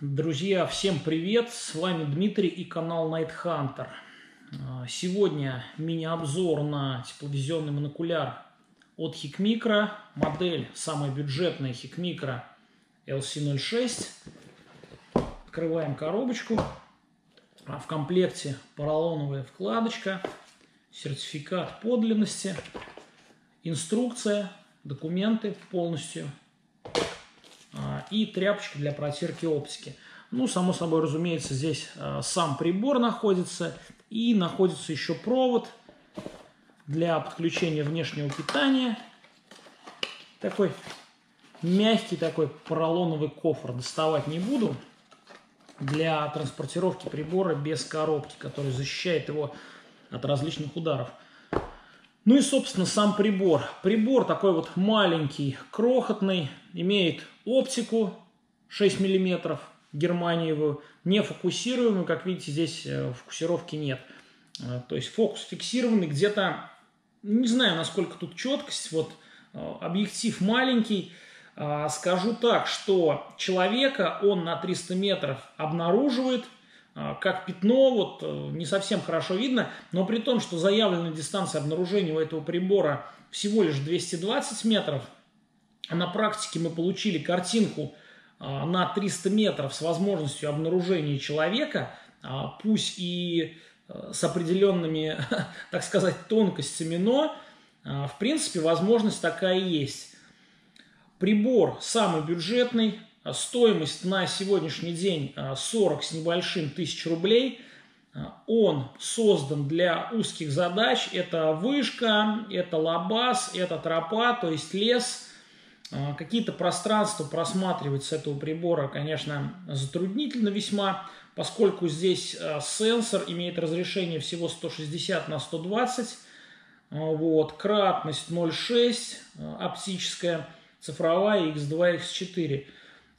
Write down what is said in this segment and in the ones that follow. Друзья, всем привет! С вами Дмитрий и канал Night Hunter. Сегодня мини-обзор на тепловизионный монокуляр от Hikmicro. Модель самая бюджетная Hikmicro LC06. Открываем коробочку. В комплекте поролоновая вкладочка, сертификат подлинности, инструкция, документы полностью. И тряпочка для протирки оптики. Ну, само собой, разумеется, здесь сам прибор находится. И находится еще провод для подключения внешнего питания. Такой мягкий такой поролоновый кофр. Доставать не буду. Для транспортировки прибора без коробки, который защищает его от различных ударов. Ну и, собственно, сам прибор. Прибор такой вот маленький, крохотный, имеет оптику 6 мм, германиевую, нефокусируемую, как видите, здесь фокусировки нет. То есть фокус фиксированный где-то, не знаю, насколько тут четкость, вот объектив маленький. Скажу так, что человека он на 300 метров обнаруживает, как пятно, вот не совсем хорошо видно, но при том, что заявленная дистанция обнаружения у этого прибора всего лишь 220 метров, а на практике мы получили картинку на 300 метров с возможностью обнаружения человека, пусть и с определенными, так сказать, тонкостями, но в принципе возможность такая есть. Прибор самый бюджетный. Стоимость на сегодняшний день 40 с небольшим тысяч рублей. Он создан для узких задач. Это вышка, это лабаз, это тропа, то есть лес. Какие-то пространства просматривать с этого прибора, конечно, затруднительно весьма, поскольку здесь сенсор имеет разрешение всего 160 на 120. Вот, кратность 0,6, оптическая, цифровая X2, X4.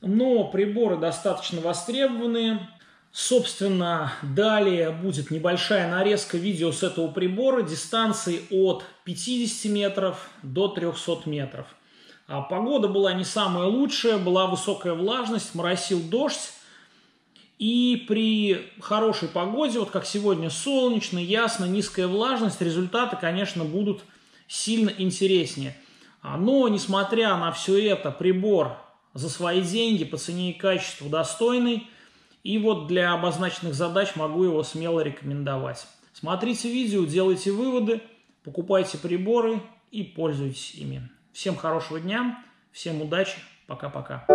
Но приборы достаточно востребованные. Собственно, далее будет небольшая нарезка видео с этого прибора. Дистанции от 50 метров до 300 метров. Погода была не самая лучшая. Была высокая влажность, моросил дождь. И при хорошей погоде, вот как сегодня солнечно, ясно, низкая влажность, результаты, конечно, будут сильно интереснее. Но, несмотря на все это, прибор за свои деньги, по цене и качеству достойный. И вот для обозначенных задач могу его смело рекомендовать. Смотрите видео, делайте выводы, покупайте приборы и пользуйтесь ими. Всем хорошего дня, всем удачи, пока-пока.